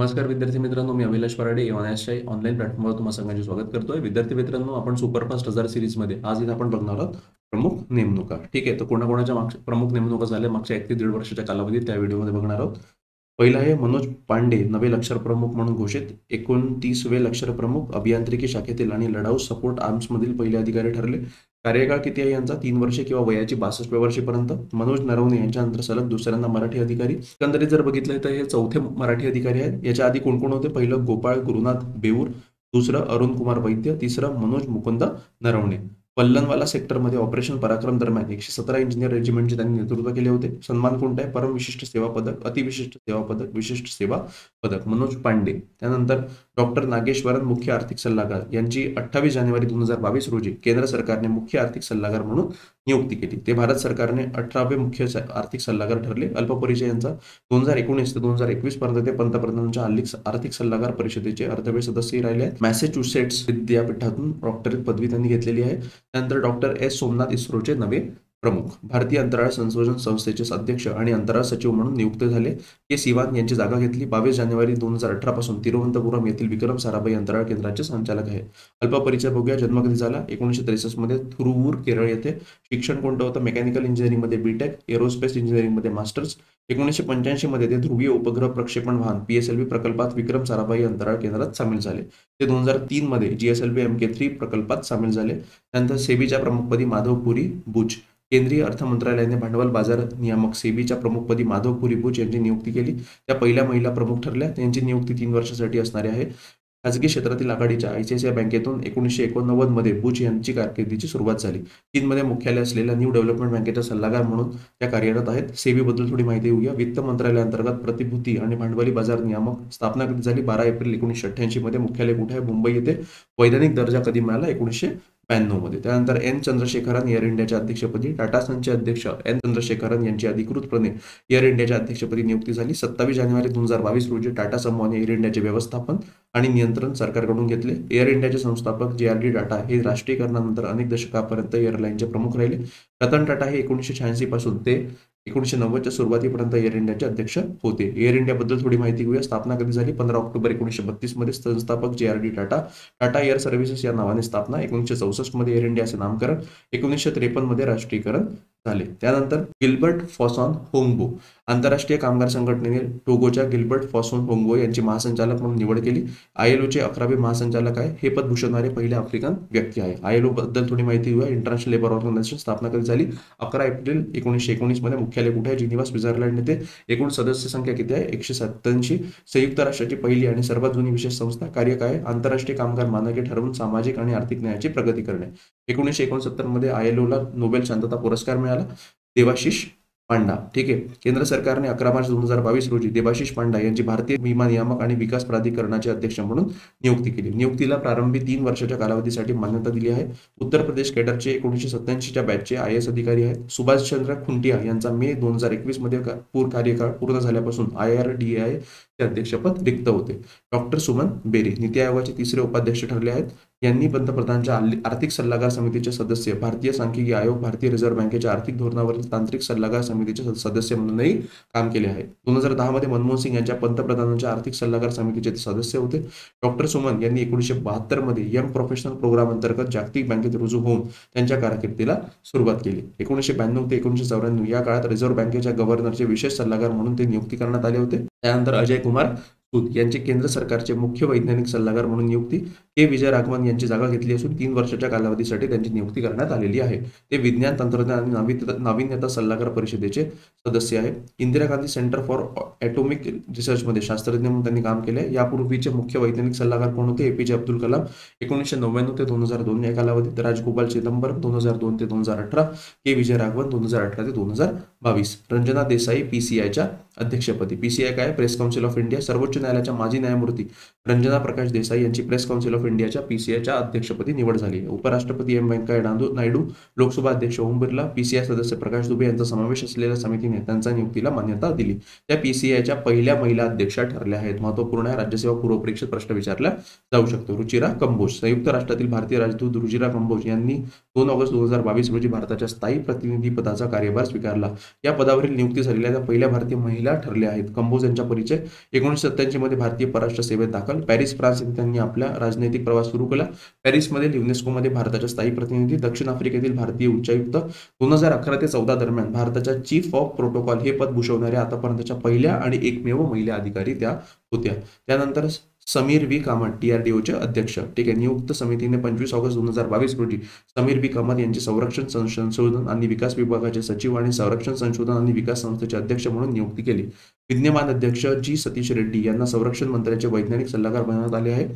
नमस्कार विद्यार्थी मित्रांनो, मी अभिलाष पराडे एवनासच्या ऑनलाइन प्लॅटफॉर्मवर तुम्हा सगळ्यांचे स्वागत करतोय। विद्यार्थी मित्रांनो, आपण सुपरफास्ट 1000 सीरीज मध्ये आज इथे आपण बघणार आहोत प्रमुख नेमणुका। ठीक आहे, तर कोणाकोणाच्या प्रमुख नेमणुका झाल्या मागच्या 1 ते 1.5 वर्षाच्या कालावधीत त्या व्हिडिओ मध्ये बघणार आहोत। पहिला आहे मनोज पांडे नवे लष्कर प्रमुख म्हणून घोषित। 29वे लष्कर प्रमुख अभियांत्रिकी शाखेतील आणि लढाऊ सपोर्ट आर्म्स मधील पहिले अधिकारी ठरले। कार्यकाळ किती आहे यांचा 3 वर्षे किंवा वयाची 62 वर्षेपर्यंत। मनोज नरवणे यांच्यानंतर सलग दुसऱ्यांदा मराठी अधिकारी। एकंदरीत जर बघितलं तर हे 4थे मराठी अधिकारी आहेत। याच्या आधी कोण कोण होते? पहिलं गोपाळ गुरुनाथ बेगूर, दुसरा अरुण कुमार भैत, तिसरा मनोज मुकुंद नरवणे। पल्लनवाला सेक्टर मध्ये ऑपरेशन पराक्रम दरम्यान 117 इंजिनियर रेजिमेंटचे त्यांनी नेतृत्व केले होते। सन्मान कोणता आहे? परम विशिष्ट सेवा पदक, अतिविशिष्ट सेवा पदक, विशिष्ट सेवा पदक मनोज पांडे। त्यानंतर डॉक्टर नागेश्वरन मुख्य आर्थिक सल्लागार यांची 28 जानेवारी 2022 रोजी केंद्र सरकारने मुख्य आर्थिक सल्लागार म्हणून नियुक्ती केली। ते भारत सरकारने 18वे मुख्य आर्थिक सल्लागार ठरले। अल्पपरिचय यांचा 2019 ते 2021 पर्यंत ते पंतप्रधानांच्या आर्थिक सल्लागार परिषदेचे अर्धवे सदस्य राहिले आहेत। मॅसेच्युसेट्स विद्यापीठातून डॉक्टरेट पदवी त्यांनी घेतलेली आहे। त्यानंतर डॉक्टर एस सोमनाथ इस्रोचे नवे प्रमुख। भारतीय अंतराळ संशोधन संस्थेचे अध्यक्ष आणि अंतराळ सचिव म्हणून नियुक्त झाले। के सिवान यांची जागा घेतली। 22 जानेवारी 2018 पासून तिरुवनंतपुरम येथील विक्रम साराभाई अंतराळ केंद्राचे संचालक आहे। अल्प परिचय बघूया। जन्म कधी झाला? 1963 मध्ये थुरुवूर, केरळ येथे। शिक्षण कोणतं होतं? मेकॅनिकल इंजिनिअरिंग मध्ये बीटेक, एरोस्पेस इंजिनिअरिंग मध्ये मास्टर्स। 1985 मध्ये ते ध्रुवीय उपग्रह प्रक्षेपण वाहन PSLV प्रकल्पात विक्रम साराभाई अंतराळ केंद्रात सामील झाले। ते 2003 मध्ये GSLV MK III प्रकल्पात सामील झाले। त्यानंतर सेबीच्या प्रमुखपदी माधव पुरी बुज। केंद्रीय अर्थ मंत्रालयाने भांडवल बाजार नियामक सेबीच्या प्रमुखपदी माधव पुरी बुज यांची नियुक्ती केली। त्या पहिल्या महिला प्रमुख ठरल्या। त्यांची नियुक्ती 3 वर्षांसाठी असणारी आहे। खासगी क्षेत्रातील आघाडीच्या ICICI बँकेतून 1989 मध्ये बुज यांची कारकिर्दीची सुरुवात झाली। चीनमध्ये मुख्यालय असलेल्या न्यू डेव्हलपमेंट बँकेच्या सल्लागार म्हणून त्या कार्यरत आहेत। सेबीबद्दल थोडी माहिती घेऊया। वित्त मंत्रालयांतर्गत प्रतिभूती आणि भांडवली बाजार नियामक स्थापना कधी झाली? 12 एप्रिल 1988 मध्ये। मुख्यालय कुठे आहे? मुंबई येथे। वैधानिक दर्जा कधी मिळाला? 1992 मध्ये। त्यानंतर एन चंद्रशेखरन एअर इंडियाच्या अध्यक्षपदी। टाटा संघाचे अध्यक्ष एन चंद्रशेखरन यांची अधिकृतपणे एअर इंडियाच्या अध्यक्षपदी नियुक्ती झाली। 27 जानेवारी 2022 रोजी टाटा समूहाने एअर इंडियाचे व्यवस्थापन आणि नियंत्रण सरकारकडून घेतले। एअर इंडियाचे संस्थापक J.R.D. Tata हे राष्ट्रीयकरणानंतर अनेक दशकापर्यंत एअरलाइनचे प्रमुख राहिले। रतन टाटा हे 1986 पासून ते 1990च्या सुरुवातीपर्यंत एअर इंडियाचे अध्यक्ष होते। एअर इंडियाबद्दल थोडी माहिती घेऊया। स्थापना कधी झाली? 15 ऑक्टोबर 1932 मध्ये। संस्थापक J.R.D. Tata। Tata air services या नावाने स्थापना। 1964 मध्ये एअर इंडियाचे नामकरण। 1953 मध्ये राष्ट्रीयकरण झाले। त्यानंतर गिल्बर्ट फॉसॉन होंगबो। आंतरराष्ट्रीय कामगार संघटनेने टोगोच्या गिल्बर्ट फॉसॉन होंगबो यांची महासंचालक म्हणून निवड केली। ILOचे 11वे महासंचालक आहे। हे पद भूषवणारे पहिले आफ्रिकन व्यक्ती आहे। ILO बद्दल थोडी माहिती घेऊया। इंटरनॅशनल लेबर ऑर्गनायझेशन स्थापना कधी झाली? 11 एप्रिल 1919 मध्ये। मुख्यालय कुठे आहे? जिनिव्हा, स्वित्झर्लंड येथे। एकूण सदस्य संख्या किती आहे? 187। संयुक्त राष्ट्राची पहिली आणि सर्वात जुनी विशेष संस्था। कार्य काय? आंतरराष्ट्रीय कामगार मानके ठरवून सामाजिक आणि आर्थिक न्यायाची प्रगती करणे। 1969 मध्ये ILOला नोबेल शांतता पुरस्कार मिळाला। देवाशिष पांडा। ठीक आहे, केंद्र सरकारने 11 मार्च 2022 रोजी देवाशिष पांडा यांची भारतीय विमा नियामक आणि विकास प्राधिकरणाचे अध्यक्ष म्हणून नियुक्ती केली। नियुक्तीला प्रारंभी 3 वर्षाच्या कालावधीसाठी मान्यता दिली आहे। उत्तर प्रदेश केडरचे 1987च्या बॅचचे IAS अधिकारी आहेत। सुभाषचंद्र खुंटिया यांचा मे 2021 मध्ये कार्यकाळ पूर्ण झाल्यापासून IRDAI चे अध्यक्षपद रिक्त होते। डॉक्टर सुमन बेरी नीती आयोगाचे 3रे उपाध्यक्ष ठरले आहेत। यांनी पंतप्रधानांच्या आर्थिक सल्लागार समितीचे सदस्य, भारतीय सांख्यिकी आयोग, भारतीय रिझर्व्ह बँकेच्या आर्थिक धोरणावरील तांत्रिक सल्लागार समितीचे सदस्य म्हणूनही काम केले आहे। 2010 मध्ये मनमोहन सिंग यांच्या पंतप्रधानांच्या आर्थिक सल्लागार समितीचे सदस्य होते। डॉक्टर सुमन यांनी 1972 मध्ये यंग प्रोफेशनल प्रोग्राम अंतर्गत जागतिक बँकेत रुजू होऊन त्यांच्या कारकिर्दीला सुरुवात केली। 1992 ते 1994 या काळात रिझर्व्ह बँकेच्या गव्हर्नरचे विशेष सल्लागार म्हणून ते नियुक्ती करण्यात आले होते। त्यानंतर अजय कुमार यांची केंद्र सरकारचे मुख्य वैज्ञानिक सल्लागार म्हणून नियुक्ती। K. विजय राघवन यांची जागा घेतली असून 3 वर्षाच्या कालावधीसाठी त्यांची नियुक्ती करण्यात आलेली आहे। ते विज्ञान, तंत्रज्ञान आणि नाविन्यता सल्लागार परिषदेचे सदस्य आहेत। Indira Gandhi centre for atomic research मध्ये शास्त्रज्ञ म्हणून त्यांनी काम केले। यापूर्वीचे मुख्य वैज्ञानिक सल्लागार कोण होते? APJ अब्दुल कलाम। 1999 ते 2002 या कालावधीत। राजगोपाल चिदंबरम 2002 ते 2018। K. विजय राघवन 2018 ते 2022। रंजना देसाई PCIच्या अध्यक्षपदी। PCI काय? Press council of India. सर्वोच्च न्यायालयाच्या माजी न्यायमूर्ती रंजना प्रकाश देसाई यांची प्रेस काउन्सिल ऑफ इंडियाच्या PCIच्या अध्यक्षपदी निवड झाली। उपराष्ट्रपती M. व्यंकय्या नायडू, लोकसभा अध्यक्ष ओम बिर्ला, PCI सदस्य प्रकाश दुबे यांचा समावेश असलेल्या समितीने त्यांच्या नियुक्तीला मान्यता दिली। त्या PCIच्या पहिल्या महिला अध्यक्षा ठरल्या आहेत। महत्वपूर्ण आहे, राज्यसेवा पूर्व परीक्षेत प्रश्न विचारला जाऊ शकतो। रुचिरा कंबोज। संयुक्त राष्ट्रातील भारतीय राजदूत रुचिरा कंबोज यांनी 2 ऑगस्ट 2022 रोजी भारताच्या स्थायी प्रतिनिधी पदाचा कार्यभार स्वीकारला। या पदावरील नियुक्ती झालेल्या त्या पहिल्या भारतीय महिला ठरल्या आहेत। कंबोज यांचा परिचय 1970 1985 मध्ये भारतीय परराष्ट्र सेवेत दाखल. पॅरिस फ्रान्स येथे त्यांनी आपला राजनैतिक प्रवास सुरू केला. पॅरिसमध्ये युनेस्कोमध्ये भारताचा स्थायी प्रतिनिधी, दक्षिण आफ्रिकेतील भारतीय उच्चायुक्त. 2011 ते 2014 दरम्यान भारताचा चीफ ऑफ प्रोटोकॉल हे पद भूषवणाऱ्या आतापर्यंतच्या पहिल्या आणि एकमेव महिला अधिकारी त्या होत्या. त्यानंतर समीर वी कामत डीआरडीओचे अध्यक्ष, ठीक आहे, नियुक्त समितीने 25 ऑगस्ट 2022 रोजी समीर वी कामत यांची संरक्षण संशोधन आणि विकास विभागाचे सचिव आणि संरक्षण संशोधन आणि विकास संस्थेचे अध्यक्ष म्हणून नियुक्ती केली. विद्यमान अध्यक्ष जी सतीश रेड्डी यांना संरक्षण मंत्र्यांचे वैज्ञानिक सल्लागार बनवण्यात आले आहे.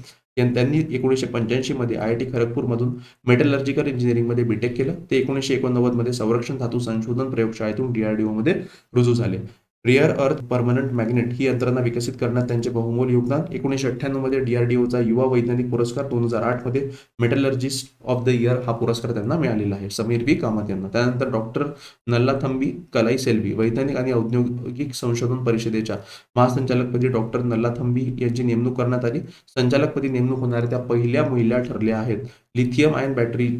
त्यांनी 1985 मध्ये IIT खरगपूरमधून मेटलर्जिकल इंजिनिअरिंगमध्ये बीटेक केलं. ते 1989 मध्ये संरक्षण धातू संशोधन प्रयोगशाळेतून डीआरडीओमध्ये रुजू झाले. रिअर अर्थ परमनंट मॅग्नेट ही यंत्रणा विकसित करण्यात त्यांचे बहुमोल योगदान. 1998 मध्ये डीआरडीओचा युवा वैज्ञानिक पुरस्कार, 2008 मध्ये मेटलर्जिस्ट ऑफ द इयर हा पुरस्कार त्यांना मिळालेला आहे समीर वी कामत यांना. त्यानंतर डॉक्टर नल्लाथंबी कलाई सेल्वी वैज्ञानिक आणि औद्योगिक संशोधन परिषदेच्या महासंचालकपदी डॉक्टर नल्लाथंबी यांची नेमणूक करण्यात आली. संचालकपदी नेमणूक होणाऱ्या त्या पहिल्या महिला ठरल्या आहेत. लिथियम आयन बॅटरी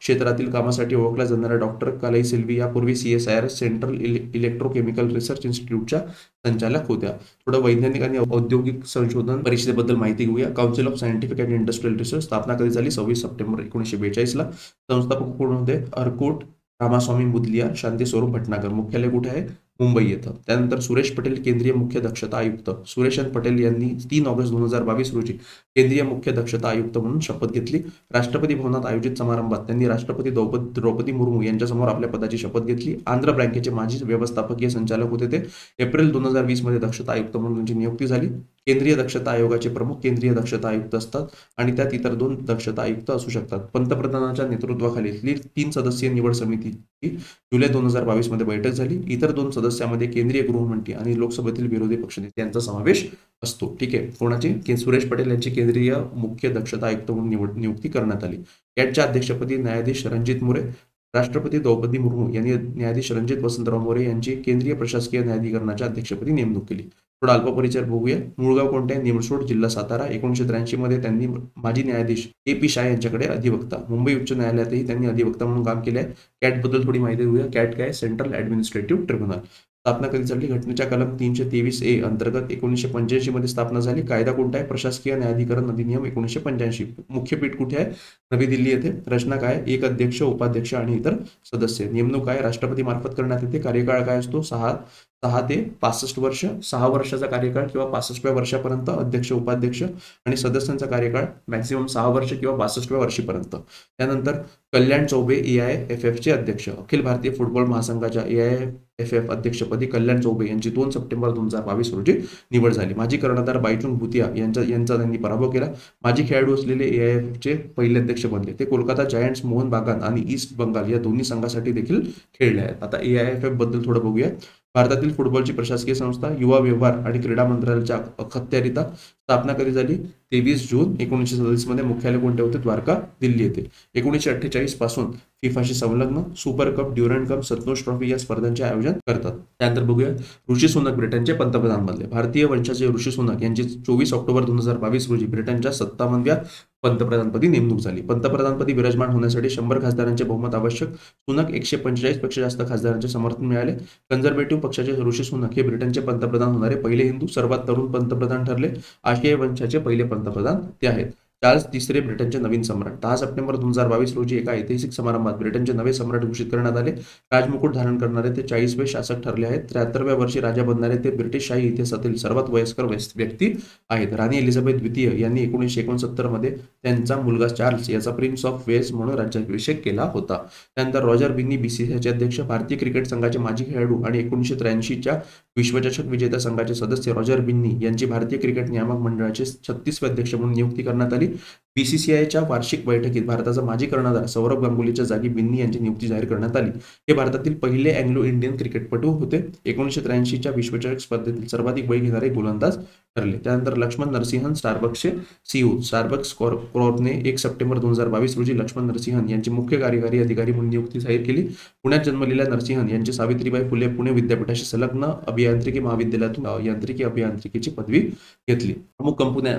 क्षेत्रातील कामासाठी ओळखल्या जाणाऱ्या डॉक्टर कलाई सेल्वी यापूर्वी CSIR सेंट्रल इलेक्ट्रोकेमिकल रिसर्च इन्स्टिट्यूटच्या संचालक होत्या. थोडं वैज्ञानिक आणि औद्योगिक संशोधन परिषदेबद्दल माहिती घेऊया. Council of scientific and industrial research स्थापना कधी झाली? 26 सप्टेंबर 1942 ला. संस्थापक कोण होते? अर्कोट रामास्वामी मुदलिया, शांती स्वरूप भटनागर. मुख्यालय कुठे आहे? मुंबई येथे. त्यानंतर सुरेश पटेल केंद्रीय मुख्य दक्षता आयुक्त. सुरेशन पटेल यांनी 3 ऑगस्ट 2022 रोजी केंद्रीय मुख्य दक्षता आयुक्त म्हणून शपथ घेतली. राष्ट्रपती भवनात आयोजित समारंभात त्यांनी राष्ट्रपती द्रौपदी मुर्मू यांच्यासमोर आपल्या पदाची शपथ घेतली. आंध्र बँकेचे माजी व्यवस्थापकीय संचालक होते ते. एप्रिल 2020 मध्ये दक्षता आयुक्त म्हणून त्यांची नियुक्ती झाली. केंद्रीय दक्षता आयोगाचे प्रमुख केंद्रीय दक्षता आयुक्त असतात आणि त्यात इतर 2 दक्षता आयुक्त असू शकतात. पंतप्रधानांच्या नेतृत्वाखाली 3 सदस्यीय निवड समितीची जुलै 2022 मध्ये बैठक झाली. इतर 2 सदस्यामध्ये केंद्रीय गृहमंत्री आणि लोकसभेतील विरोधी पक्षनेते यांचा समावेश असतो. ठीक आहे, कोणाची? सुरेश पटेल यांची केंद्रीय मुख्य दक्षता आयुक्त म्हणून नियुक्ती करण्यात आली. कॅटच्या अध्यक्षपदी न्यायाधीश रणजित मोरे. राष्ट्रपती द्रौपदी मुर्मू यांनी न्यायाधीश रणजित वसंतराव मोरे यांची केंद्रीय प्रशासकीय न्यायाधिकरणाच्या अध्यक्षपदी नेमणूक केली. थोडा अल्प परिचय बघूया. मूळगाव कोणते? निमसोड, जिल्हा सातारा. 1983 मध्ये त्यांनी माजी न्यायाधीश AP शाह यांच्याकडे अधिवक्ता, मुंबई उच्च न्यायालयातही त्यांनी अधिवक्ता म्हणून काम केले आहे. कॅटबद्दल थोडी माहिती घेऊया. कॅट काय? Central administrative tribunal. स्थापना कधी झाली? घटनेच्या कलम 323A अंतर्गत 1985 मध्ये स्थापना झाली. कायदा कोणता आहे? प्रशासकीय न्यायाधिकरण अधिनियम 1985. मुख्यपीठ कुठे आहे? नवी दिल्ली येथे. रचना काय? 1 अध्यक्ष, उपाध्यक्ष आणि इतर सदस्य. नेमणूक काय? राष्ट्रपती मार्फत करण्यात येते. कार्यकाळ काय असतो? 6 ते 65 वर्ष. 6 वर्षाचा कार्यकाळ किंवा 65व्या वर्षापर्यंत. अध्यक्ष, उपाध्यक्ष आणि सदस्यांचा कार्यकाळ मॅक्सिमम 6 वर्ष किंवा 65व्या वर्षीपर्यंत. त्यानंतर कल्याण चौबे AIFF चे अध्यक्ष. अखिल भारतीय फुटबॉल महासंघाच्या AIFF अध्यक्षपदी कल्याण चौबे यांची 2 सप्टेंबर 2022 रोजी निवड झाली. माजी कर्णधार बायचुंग भुतिया यांचा त्यांनी पराभव केला. माजी खेळाडू असलेले AIFF चे पहिले अध्यक्ष बनले. ते कोलकाता जायंट्स, मोहन बागान आणि ईस्ट बंगाल या दोन्ही संघासाठी देखील खेळले आहेत. आता AIFF बद्दल थोडं बघूया. भारतातील फुटबॉलची प्रशासकीय संस्था. युवा व्यवहार आणि क्रीडा मंत्रालयाच्या अखत्यारीत. स्थापना कधी झाली? 23 जून 1947 मध्ये. मुख्यालय कोणते होते? द्वारका, दिल्ली येथे. 1948 पासून फिफाशी संलग्न. Super cup, Durand cup, Santosh trophy या स्पर्धांचे आयोजन करतात. त्यानंतर बघूया ऋषी सुनक ब्रिटनचे पंतप्रधान बनले. भारतीय वंशाचे ऋषी सुनक यांची 24 ऑक्टोबर 2022 रोजी ब्रिटनच्या 57व्या पंतप्रधानपदी नेमणूक झाली. पंतप्रधानपदी विराजमान होण्यासाठी 100 खासदारांचे बहुमत आवश्यक. सुनक 145 पेक्षा जास्त खासदारांचे समर्थन मिळाले. कन्झर्वेटिव्ह पक्षाचे ऋषी सुनक हे ब्रिटनचे पंतप्रधान होणारे पहिले हिंदू सर्वात तरुण पंतप्रधान ठरले. आशियाई वंशाचे पहिले पंतप्रधान ते आहेत. चार्ल्स III ब्रिटनचे नवीन सम्राट. 10 सप्टेंबर 2022 रोजी एका ऐतिहासिक समारंभात ब्रिटनचे नवे सम्राट घोषित करण्यात आले. राजमुकुट धारण करणारे ते 40वे शासक ठरले आहेत. 73व्या वर्षी राजा बनणारे ते ब्रिटिश शाही इतिहासातील सर्वात वयस्कर व्यक्ती आहेत. राणी एलिझाबेथ द्वितीय यांनी 1969 मध्ये त्यांचा मुलगा चार्ल्स याचा प्रिन्स ऑफ वेल्स म्हणून राज्याभिषेक केला होता. त्यानंतर रॉजर बिनी BCCI अध्यक्ष. भारतीय क्रिकेट संघाचे माजी खेळाडू आणि 1983च्या विश्वचषक विजेत्या संघाचे सदस्य रॉजर बिन्नी यांची भारतीय क्रिकेट नियामक मंडळाचे 36वे अध्यक्ष म्हणून नियुक्ती करण्यात आली. BCCIच्या वार्षिक बैठकीत भारताचा माजी कर्णधार सौरभ गांगुलीच्या जागी बिन्नी यांची नियुक्ती जाहीर करण्यात आली. हे भारतातील पहिले अँग्लो इंडियन क्रिकेटपटू होते. 1983च्या विश्वचषक स्पर्धेतील सर्वाधिक बळी घेणारे गोलंदाज ठरले. त्यानंतर लक्ष्मण नरसिंहन स्टारबक्सचे CEO. स्टारबक्स कॉर्पने 1 सप्टेंबर 2022 रोजी लक्ष्मण नरसिंहन यांची मुख्य कार्यकारी अधिकारी म्हणून नियुक्ती जाहीर केली. पुण्यात जन्मलेल्या नरसिंहन यांची सावित्रीबाई फुले पुणे विद्यापीठाशी संलग्न अभियांत्रिकी महाविद्यालयातून यांत्रिकी अभियांत्रिकीची पदवी घेतली. प्रमुख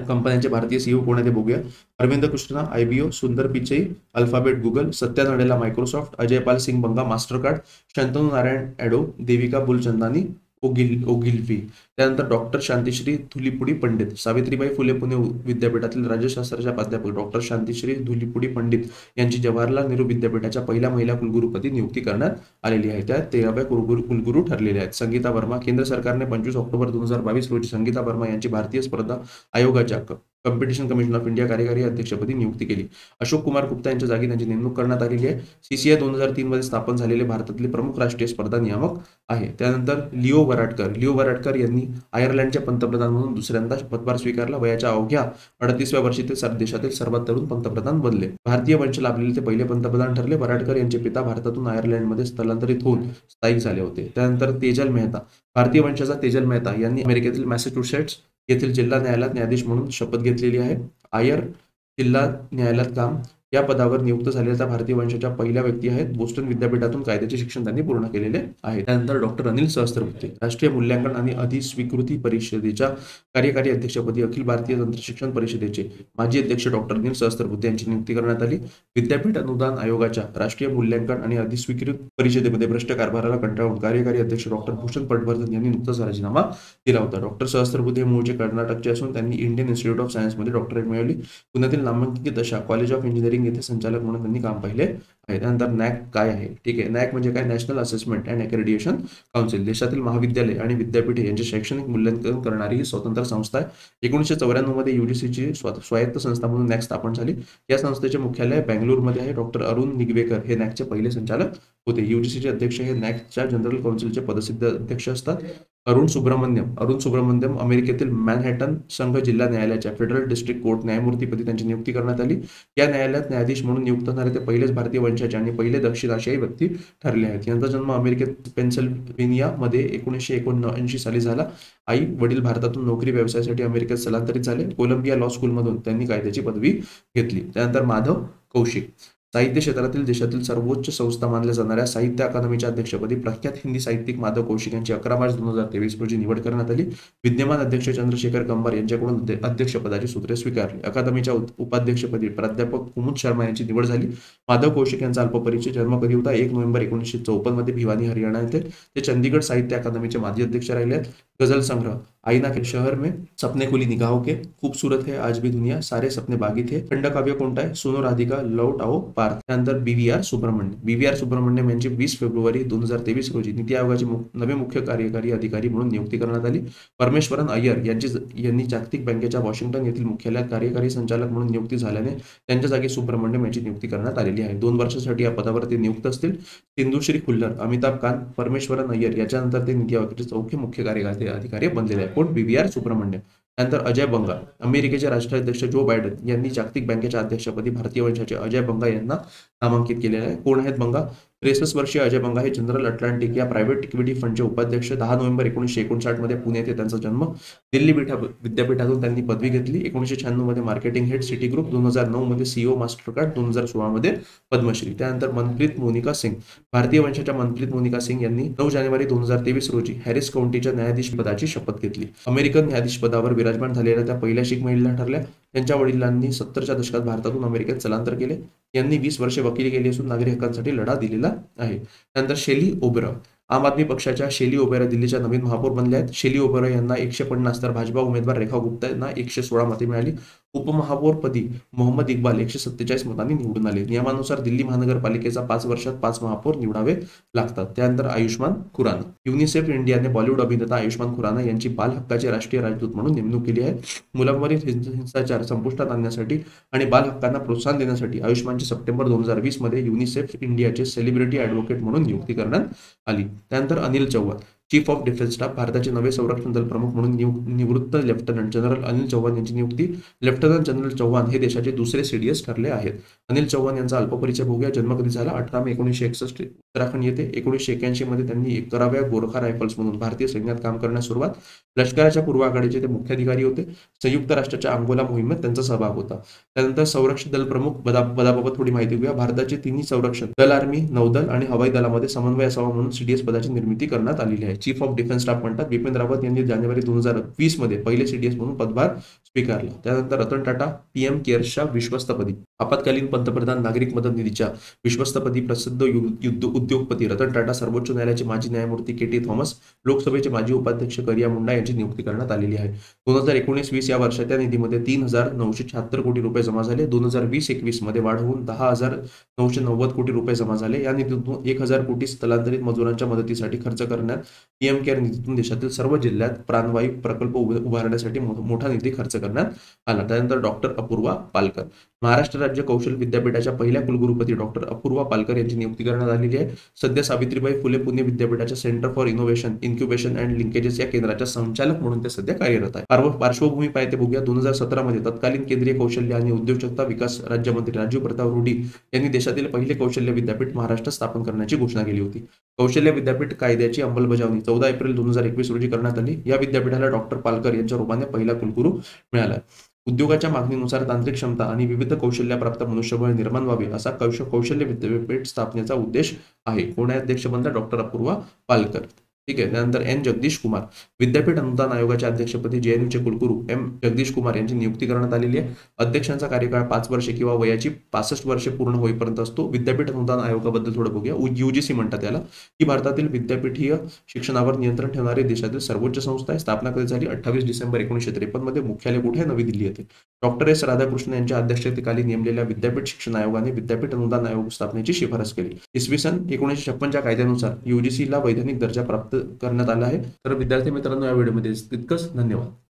कंपन्यांचे भारतीय CEO कोण आहेत ते बघूया. Arvind Krishna IBO, Sundar Pichai Alphabet Google, Satya Nadella Microsoft, Ajaypal Singh Banga Mastercard, Shantanu Narayen Adobe, Devika Bulchandani Ogilvy, त्यानंतर डॉक्टर शांतिश्री धुलीपुडी पंडित, सावित्रीबाई फुले पुणे विद्यापीठातील राज्यशास्त्राच्या प्राध्यापक डॉक्टर शांतिश्री धुलीपुडी पंडित यांची जवाहरलाल नेहरू विद्यापीठाच्या पहिल्या महिला कुलगुरुपदी नियुक्ती करण्यात आलेली आहे. त्या 13व्या कुलगुरू ठरलेल्या आहेत. संगीता वर्मा, केंद्र सरकारने 25 ऑक्टोबर 2022 रोजी संगीता वर्मा यांची भारतीय स्पर्धा आयोगाच्या कॉम्पिटिशन कमिशन ऑफ इंडिया कार्यकारी अध्यक्षपदी नियुक्ती केली. अशोक कुमार गुप्ता यांच्या जागी त्यांची नेमणूक करण्यात आलेली आहे. सीसीआय 2003 मध्ये स्थापन झालेले भारतातील प्रमुख राष्ट्रीय स्पर्धा नियामक आहे. त्यानंतर लिओ वराटकर यांनी आयर्लंडचे पंतप्रधान म्हणून दुसऱ्यांदा पदभार स्वीकारला. वयाच्या अवघ्या 38व्या वर्षी ते देशातील सर्वात तरुण पंतप्रधान बनले. भारतीय वंश लाभलेले ते पहिले पंतप्रधान ठरले. वराटकर यांचे पिता भारतातून आयर्लंडमध्ये स्थलांतरित होऊन स्थायिक झाले होते. त्यानंतर तेजल मेहता, भारतीय वंशाचा तेजल मेहता यांनी अमेरिकेतील मॅसेच्युसेट्स येथील जिल्हा न्यायालयात न्यायाधीश म्हणून शपथ घेतलेली आहे. आयर जिल्हा न्यायालयात काम या पदावर नियुक्त झालेल्या भारतीय वंशाच्या पहिल्या व्यक्ती आहेत. बोस्टन विद्यापीठातून कायद्याचे शिक्षण त्यांनी पूर्ण केलेले आहे. त्यानंतर डॉक्टर अनिल सहस्त्रबुद्धे राष्ट्रीय मूल्यांकन आणि अधिस्वीकृती परिषदेच्या कार्यकारी अध्यक्षपदी अखिल भारतीय तंत्रशिक्षण परिषदेचे माजी अध्यक्ष डॉक्टर अनिल सहस्त्रबुद्धे यांची नियुक्ती करण्यात आली. विद्यापीठ अनुदान आयोगाच्या राष्ट्रीय मूल्यांकन आणि अधिस्वीकृत परिषदेमध्ये भ्रष्ट कारभाराला कंटाळून कार्यकारी अध्यक्ष डॉक्टर भूषण पटवर्धन यांनी नुकताच राजीनामा दिला होता. डॉक्टर सहस्त्रबुद्धे मूळचे कर्नाटकचे असून त्यांनी इंडियन इन्स्टिट्यूट ऑफ सायन्समध्ये डॉक्टरेट मिळवली. पुण्यातील नामांकित अशा कॉलेज ऑफ इंजिनिअरिंग येथे संचालक म्हणून त्यांनी काम पाहिले आहे. त्यानंतर नॅक काय आहे, ठीक आहे, नॅक म्हणजे काय, national assessment and accreditation council. देशातील महाविद्यालय आणि विद्यापीठे यांचे शैक्षणिक मूल्यांकन करणारी ही स्वतंत्र संस्था आहे. 1994 मध्ये यूजीसीची स्वायत्त संस्था म्हणून नॅक स्थापन झाली. या संस्थेचे मुख्यालय बेंगलोरमध्ये आहे. डॉक्टर अरुण निगवेकर हे नॅकचे पहिले संचालक होते. यूजीसीचे अध्यक्ष हे नॅकच्या जनरल काउन्सिलचे पदसिद्ध अध्यक्ष असतात. अरुण सुब्रमण्यम अमेरिकेतील मॅनहॅटन संघ जिल्हा न्यायालयाच्या फेडरल डिस्ट्रिक्ट कोर्ट न्यायमूर्तीपदी त्यांची नियुक्ती करण्यात आली. या न्यायालयात न्यायाधीश म्हणून नियुक्त होणारे ते पहिलेच भारतीय वंशाचे आणि पहिले दक्षिण आशियाई व्यक्ती ठरले आहेत. यांचा जन्म अमेरिकेत पेन्सिल्व्हेनियामध्ये 1979 साली झाला. आई वडील भारतातून नोकरी व्यवसायासाठी अमेरिकेत स्थलांतरित झाले. कोलंबिया लॉ स्कूलमधून त्यांनी कायद्याची पदवी घेतली. त्यानंतर माधव कौशिक, साहित्य क्षेत्रातील देशातील सर्वोच्च संस्था मानल्या जाणाऱ्या साहित्य अकादमीच्या अध्यक्षपदी प्रख्यात हिंदी साहित्यिक माधव कौशिक यांची 11 मार्च 2023 रोजी निवड करण्यात आली. विद्यमान अध्यक्ष चंद्रशेखर कंबार यांच्याकडून अध्यक्षपदाची सूत्रे स्वीकारली. अकादमीच्या उपाध्यक्षपदी प्राध्यापक कुमुद शर्मा यांची निवड झाली. माधव कौशिक यांचा अल्पपरिचय, जन्म कधी होता, 1 नोव्हेंबर 1954 मध्ये भिवानी हरियाणा येथे. ते चंदीगड साहित्य अकादमीचे माजी अध्यक्ष राहिले आहेत. गजल संग्रह आईना के शहर में, सपने खुली निगाहों के, खूबसूरत है आज भी दुनिया, सारे सपने बागी थे, खंड काव्य कोणता है, सोनो राधिका, लौट आओ पार. त्यानंतर BVR सुब्रमण्यम यांची 20 फेब्रुवारी 2023 रोजी नीती आयोगाचे नवे मुख्य कार्यकारी अधिकारी म्हणून नियुक्ती करण्यात आली. परमेश्वरन अय्यर यांनी जागतिक बँकेच्या वॉशिंग्टन येथील मुख्यालयात कार्यकारी संचालक म्हणून नियुक्ती झाल्याने त्यांच्या जागी सुब्रमण्यम यांची नियुक्ती करण्यात आलेली आहे. 2 वर्षासाठी या पदावर ते नियुक्त असतील. सिंधुश्री खुल्लर, अमिताभ कांत, परमेश्वरन अय्यर याच्यानंतर ते नीती आयोगाचे चौथे मुख्य कार्यकारी अधिकारी बनलेले आहे. कोण, BVR सुब्रमण्यम. त्यानंतर अजय बंगा, अमेरिकेचे राष्ट्राध्यक्ष जो बायडन यांनी जागतिक बँकेच्या अध्यक्षपदी भारतीय वंशाचे अजय बंगा यांना नामांकित केलेले आहे. कोण आहेत बंगा? 63 वर्षीय अजय बंगा हे जनरल अटलांटिक या प्रायव्हेट इक्विटी फंडचे उपाध्यक्ष. 10 नोव्हेंबर 1959 मध्ये पुणे येथे त्यांचा जन्म. दिल्ली विद्यापीठातून त्यांनी पदवी घेतली. 1996 मध्ये मार्केटिंग हेड सिटी ग्रुप. 2009 मध्ये सीईओ मास्टरकार्ड. 2016 मध्ये पद्मश्री. त्यानंतर मनप्रीत मोनिका सिंग, भारतीय वंशाच्या मनप्रीत मोनिका सिंग यांनी 9 जानेवारी 2023 रोजी हॅरिस काउंटीच्या न्यायाधीश पदाची शपथ घेतली. अमेरिकन न्यायाधीश पदावर विराजमान झालेल्या त्या पहिल्या शीख महिला ठरल्या. त्यांच्या वडिलांनी 70च्या दशकात भारतातून अमेरिकेत स्थलांतर केले. यांनी 20 वर्षे वकिली केली असून नागरी हक्कांसाठी लढा दिलेला आहे. त्यानंतर शेली ओबेरॉय, आम आदमी पक्षाच्या शेली ओबेरॉय दिल्लीच्या नवीन महापौर बनल्या आहेत. शेली ओबेरॉय यांना 150 तर भाजपा उमेदवार रेखा गुप्ता यांना 116 मते मिळाली. उपमहापौरपदी मोहम्मद इक्बाल 147 मतांनी निवडून आले. नियमानुसार दिल्ली महानगरपालिकेचा 5 वर्षात 5 महापौर निवडावे लागतात. त्यानंतर आयुष्मान खुराना, युनिसेफ इंडियाने बॉलिवूड अभिनेता आयुष्मान खुराना यांची बाल हक्काचे राष्ट्रीय राजदूत म्हणून नेमणूक केली आहे. मुलांवरील हिंसाचार संपुष्टात आणण्यासाठी आणि बाल हक्कांना प्रोत्साहन देण्यासाठी आयुष्मानची सप्टेंबर 2020 मध्ये युनिसेफ इंडियाचे सेलिब्रिटी ऍडव्होकेट म्हणून नियुक्ती करण्यात आली. त्यानंतर Anil Chauhan, chief of defence staff, भारताचे नवे संरक्षण दल प्रमुख म्हणून निवृत्त लेफ्टनंट जनरल अनिल चौहान यांची नियुक्ती. लेफ्टनंट जनरल चौहान हे देशाचे दुसरे CDS ठरले आहेत. अनिल चौहान यांचा अल्पपरिचय भोगया. जन्म कधी झाला, 18 मे 1961 उत्तराखंड येथे. 1981 मध्ये त्यांनी 11व्या गोरखा रायफल्स म्हणून भारतीय सैन्यात काम करण्यास सुरुवात. लष्कराच्या पूर्व आघाडीचे ते मुख्याधिकारी होते. संयुक्त राष्ट्राच्या अंगोला मोहिमेत त्यांचा सहभाग होता. त्यानंतर संरक्षण दल प्रमुख पदाबाबत थोडी माहिती घेऊया. भारताचे तिन्ही संरक्षण दल, आर्मी, नौदल आणि हवाई दलामध्ये समन्वय असावा म्हणून CDS पदाची निर्मिती करण्यात आलेली आहे. चीफ ऑफ डिफेन्स स्टाफ म्हणतात. बिपिन रावत यांनी जानेवारी 2020 मध्ये पहिले CDS म्हणून पदभार स्वीकारला। त्यानंतर रतन टाटा पीएम केअर्सच्या विश्वस्तपदी, आपत्कालीन पंतप्रधान नागरिक मदत निधीच्या विश्वस्तपदी प्रसिद्ध उद्योगपती रतन टाटा सर्वोच्च न्यायालयाचे माजी न्यायमूर्ती के.टी. थॉमस, लोकसभेचे माजी उपाध्यक्ष करिया मुंडा यांची नियुक्ती करण्यात आलेली आहे। 2019-20 या वर्षात त्या निधीमध्ये 3,976 कोटी रुपये जमा झाले। 2020-21 मध्ये वाढ होऊन 10,990 कोटी रुपये जमा झाले। या निधीतून 1,000 कोटी स्थलांतरित मजुरांच्या मदतीसाठी खर्च करण्यात, पीएम केअर निधीतून देशातील सर्व जिल्ह्यात प्राणवायू प्रकल्प उभारण्यासाठी मोठा निधी खर्च आला। त्यानंतर डॉक्टर अपूर्वा पालकर, महाराष्ट्र राज्य कौशल विद्यापीठाच्या पहिल्या कुलगुरुपदी डॉक्टर अपूर्वा पालकर यांची नियुक्ती करण्यात आलेली आहे। सध्या सावित्रीबाई फुले पुणे विद्यापीठाच्या centre for innovation, incubation and linkages या केंद्राच्या संचालक म्हणून ते सध्या कार्यरत आहे। पार्श्वभूमी पाहिजे बघूया। 2017 मध्ये तत्कालीन केंद्रीय कौशल्य आणि उद्योजकता विकास राज्यमंत्री राजीव प्रताप रुडी यांनी देशातील पहिले कौशल्य विद्यापीठ महाराष्ट्र स्थापन करण्याची घोषणा केली होती। कौशल्य विद्यापीठ कायद्याची अंमलबजावणी 14 एप्रिल 2021 रोजी करण्यात आली। या विद्यापीठाला डॉक्टर पालकर यांच्या रूपाने पहिला कुलगुरू मिळाला। उद्योगाच्या मागणीनुसार तांत्रिक क्षमता आणि विविध कौशल्याप्राप्त मनुष्यबळ निर्माण व्हावे असा कौशल्य विद्यापीठ स्थापनेचा उद्देश आहे। पुणे अध्यक्ष बनला डॉक्टर अपूर्वा पालकर, ठीक आहे। त्यानंतर एन जगदीश कुमार, विद्यापीठ अनुदान आयोगाच्या अध्यक्षपदी जेएनयूचे कुलगुरू एम जगदीश कुमार यांची नियुक्ती करण्यात आलेली आहे। अध्यक्षांचा कार्यकाळ 5 वर्षे किंवा वयाची 65 वर्षे पूर्ण होईपर्यंत असतो। विद्यापीठ अनुदान आयोगाबद्दल थोडं बघूया। यूजीसी म्हणतात त्याला, ही भारतातील विद्यापीठीय शिक्षणावर नियंत्रण ठेवणारी देशातील सर्वोच्च संस्था आहे। स्थापना कधी झाली? 28 डिसेंबर 1953 मध्ये। मुख्यालय कुठे आहे? नवी दिल्ली येथे। डॉक्टर एस राधाकृष्णन यांच्या अध्यक्षतेखाली नेमलेल्या विद्यापीठ शिक्षण आयोगाने विद्यापीठ अनुदान आयोग स्थापनेची शिफारस केली। ISWI 1956 कायद्यानुसार यूजीसीला वैधानिक दर्जा प्राप्त करण्यात आला आहे। तर विद्यार्थी मित्रांनो, या व्हिडिओमध्ये इतकंच, धन्यवाद।